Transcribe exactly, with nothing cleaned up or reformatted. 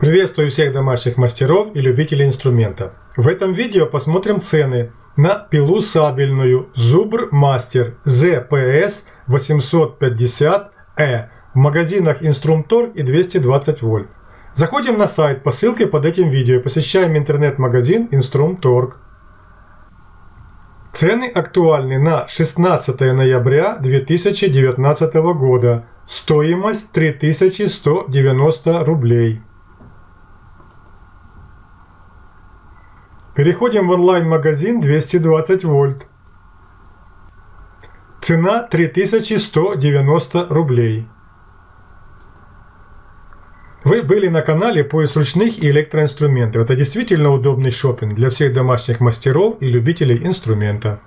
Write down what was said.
Приветствую всех домашних мастеров и любителей инструмента. В этом видео посмотрим цены на пилу сабельную Зубр Мастер зэ пэ эс восемьсот пятьдесят э в магазинах Инструмторг и двести двадцать вольт. Заходим на сайт по ссылке под этим видео и посещаем интернет-магазин Инструмторг. Цены актуальны на шестнадцатое ноября две тысячи девятнадцатого года. Стоимость три тысячи сто девяносто рублей. Переходим в онлайн-магазин двести двадцать вольт. Цена три тысячи сто девяносто рублей. Вы были на канале «Поиск ручных и электроинструментов». Это действительно удобный шопинг для всех домашних мастеров и любителей инструмента.